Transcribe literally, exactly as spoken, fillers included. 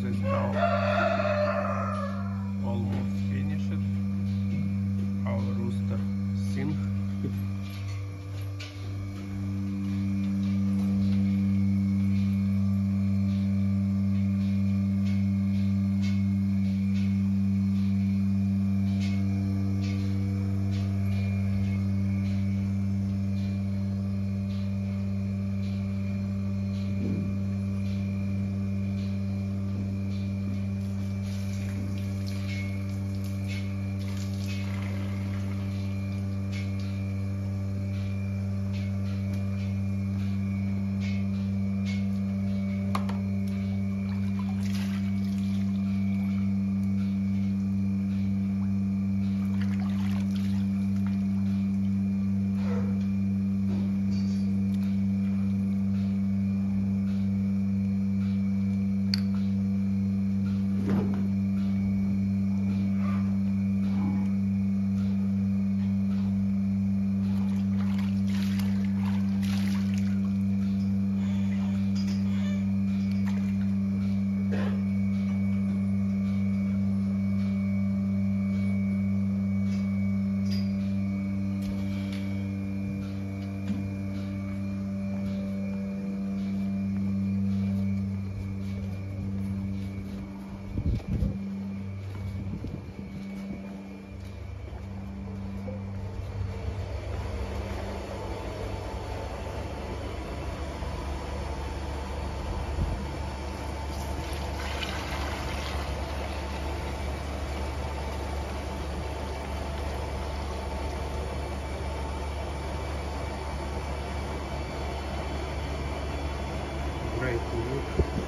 process now almost finished. Our rooster sings. Great to look.